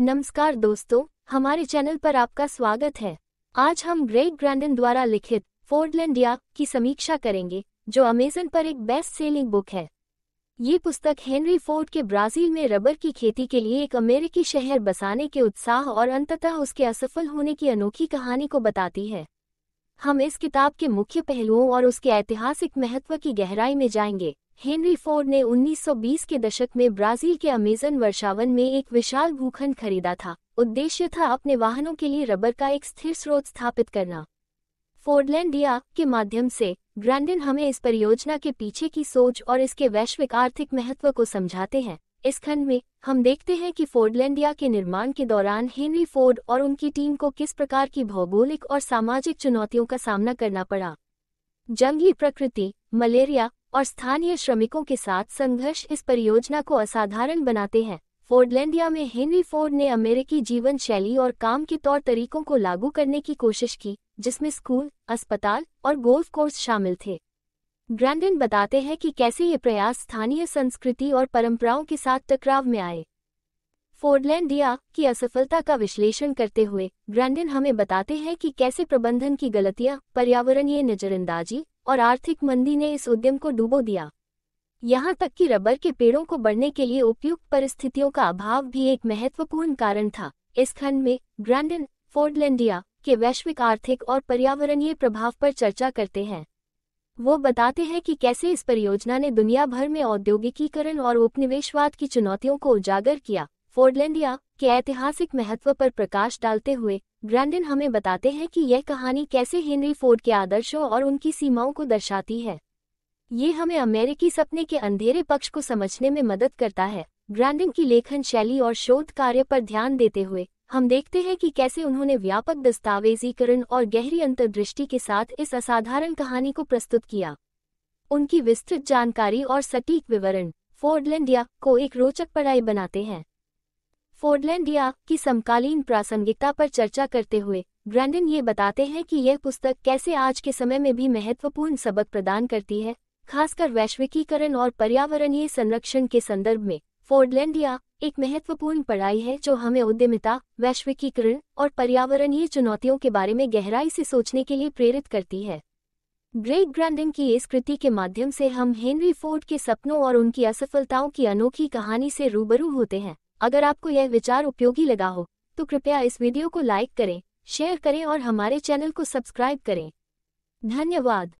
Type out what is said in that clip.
नमस्कार दोस्तों, हमारे चैनल पर आपका स्वागत है। आज हम ग्रेग ग्रैंडिन द्वारा लिखित फोर्डलैंडिया की समीक्षा करेंगे, जो अमेज़न पर एक बेस्ट सेलिंग बुक है। ये पुस्तक हेनरी फोर्ड के ब्राज़ील में रबर की खेती के लिए एक अमेरिकी शहर बसाने के उत्साह और अंततः उसके असफल होने की अनोखी कहानी को बताती है। हम इस किताब के मुख्य पहलुओं और उसके ऐतिहासिक महत्व की गहराई में जाएंगे। हेनरी फोर्ड ने 1920 के दशक में ब्राज़ील के अमेज़न वर्षावन में एक विशाल भूखंड खरीदा था। उद्देश्य था अपने वाहनों के लिए रबर का एक स्थिर स्रोत स्थापित करना। फोर्डलैंडिया के माध्यम से ग्रैंडिन हमें इस परियोजना के पीछे की सोच और इसके वैश्विक आर्थिक महत्व को समझाते हैं। इस खंड में हम देखते हैं कि फोर्डलैंडिया के निर्माण के दौरान हेनरी फोर्ड और उनकी टीम को किस प्रकार की भौगोलिक और सामाजिक चुनौतियों का सामना करना पड़ा। जंगली प्रकृति, मलेरिया और स्थानीय श्रमिकों के साथ संघर्ष इस परियोजना को असाधारण बनाते हैं। फोर्डलैंडिया में हेनरी फोर्ड ने अमेरिकी जीवन शैली और काम के तौर तरीकों को लागू करने की कोशिश की, जिसमें स्कूल, अस्पताल और गोल्फ कोर्स शामिल थे। ग्रैंडिन बताते हैं कि कैसे ये प्रयास स्थानीय संस्कृति और परंपराओं के साथ टकराव में आए। फोर्डलैंडिया की असफलता का विश्लेषण करते हुए ग्रैंडिन हमें बताते हैं कि कैसे प्रबंधन की गलतियां, पर्यावरणीय नजरअंदाजी और आर्थिक मंदी ने इस उद्यम को डुबो दिया। यहाँ तक कि रबर के पेड़ों को बढ़ने के लिए उपयुक्त परिस्थितियों का अभाव भी एक महत्वपूर्ण कारण था। इस खंड में ग्रैंडिन फोर्डलैंडिया के वैश्विक आर्थिक और पर्यावरणीय प्रभाव पर चर्चा करते हैं। वो बताते हैं कि कैसे इस परियोजना ने दुनिया भर में औद्योगिकीकरण और उपनिवेशवाद की चुनौतियों को उजागर किया। फोर्डलैंडिया के ऐतिहासिक महत्व पर प्रकाश डालते हुए ग्रैंडिन हमें बताते हैं कि यह कहानी कैसे हेनरी फोर्ड के आदर्शों और उनकी सीमाओं को दर्शाती है। ये हमें अमेरिकी सपने के अंधेरे पक्ष को समझने में मदद करता है। ग्रैंडिन की लेखन शैली और शोध कार्य पर ध्यान देते हुए हम देखते हैं कि कैसे उन्होंने व्यापक दस्तावेजीकरण और गहरी अंतर्दृष्टि के साथ इस असाधारण कहानी को प्रस्तुत किया। उनकी विस्तृत जानकारी और सटीक विवरण फोर्डलैंडिया को एक रोचक पढ़ाई बनाते हैं। फोर्डलैंडिया की समकालीन प्रासंगिकता पर चर्चा करते हुए ग्रैंडिन ये बताते हैं कि यह पुस्तक कैसे आज के समय में भी महत्वपूर्ण सबक प्रदान करती है, खासकर वैश्विकीकरण और पर्यावरणीय संरक्षण के संदर्भ में। फोर्डलैंडिया एक महत्वपूर्ण पढ़ाई है जो हमें उद्यमिता, वैश्विकीकरण और पर्यावरणीय चुनौतियों के बारे में गहराई से सोचने के लिए प्रेरित करती है। ग्रेग ग्रैंडिन की इस कृति के माध्यम से हम हेनरी फोर्ड के सपनों और उनकी असफलताओं की अनोखी कहानी से रूबरू होते हैं। अगर आपको यह विचार उपयोगी लगा हो तो कृपया इस वीडियो को लाइक करें, शेयर करें और हमारे चैनल को सब्सक्राइब करें। धन्यवाद।